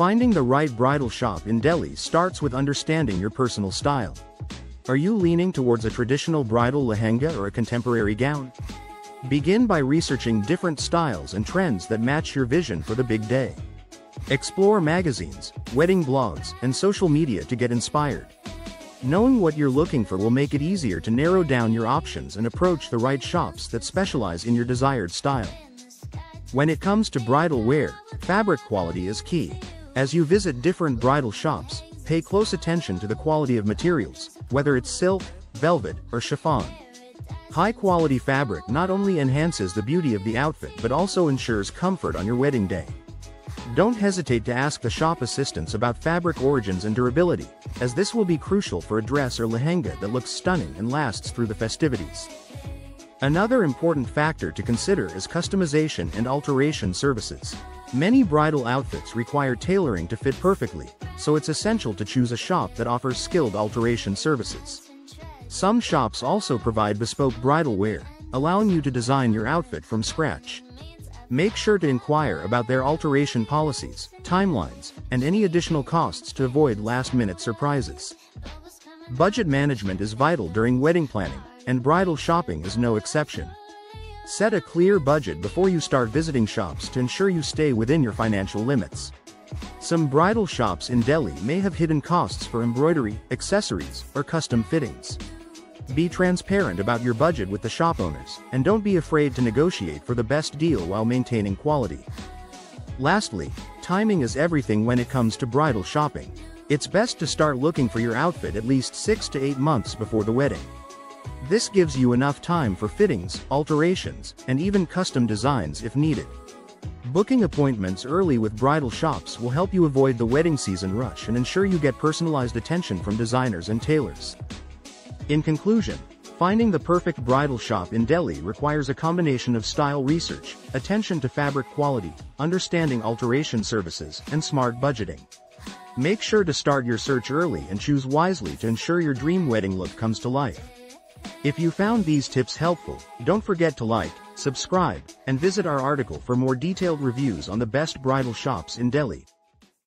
Finding the right bridal shop in Delhi starts with understanding your personal style. Are you leaning towards a traditional bridal lehenga or a contemporary gown? Begin by researching different styles and trends that match your vision for the big day. Explore magazines, wedding blogs, and social media to get inspired. Knowing what you're looking for will make it easier to narrow down your options and approach the right shops that specialize in your desired style. When it comes to bridal wear, fabric quality is key. As you visit different bridal shops, pay close attention to the quality of materials, whether it's silk, velvet, or chiffon. High-quality fabric not only enhances the beauty of the outfit but also ensures comfort on your wedding day. Don't hesitate to ask the shop assistants about fabric origins and durability, as this will be crucial for a dress or lehenga that looks stunning and lasts through the festivities. Another important factor to consider is customization and alteration services. Many bridal outfits require tailoring to fit perfectly, so it's essential to choose a shop that offers skilled alteration services. Some shops also provide bespoke bridal wear, allowing you to design your outfit from scratch. Make sure to inquire about their alteration policies, timelines, and any additional costs to avoid last-minute surprises. Budget management is vital during wedding planning, and bridal shopping is no exception. Set a clear budget before you start visiting shops to ensure you stay within your financial limits. Some bridal shops in Delhi may have hidden costs for embroidery, accessories, or custom fittings. Be transparent about your budget with the shop owners, and don't be afraid to negotiate for the best deal while maintaining quality. Lastly, timing is everything when it comes to bridal shopping. It's best to start looking for your outfit at least 6 to 8 months before the wedding. This gives you enough time for fittings, alterations, and even custom designs if needed. Booking appointments early with bridal shops will help you avoid the wedding season rush and ensure you get personalized attention from designers and tailors. In conclusion, finding the perfect bridal shop in Delhi requires a combination of style research, attention to fabric quality, understanding alteration services, and smart budgeting. Make sure to start your search early and choose wisely to ensure your dream wedding look comes to life. If you found these tips helpful, don't forget to like, subscribe, and visit our article for more detailed reviews on the best bridal shops in Delhi.